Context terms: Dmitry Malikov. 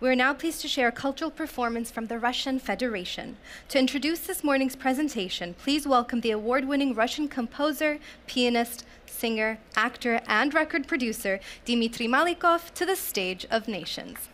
We are now pleased to share a cultural performance from the Russian Federation. To introduce this morning's presentation, please welcome the award-winning Russian composer, pianist, singer, actor, and record producer, Dmitry Malikov, to the stage of Nations.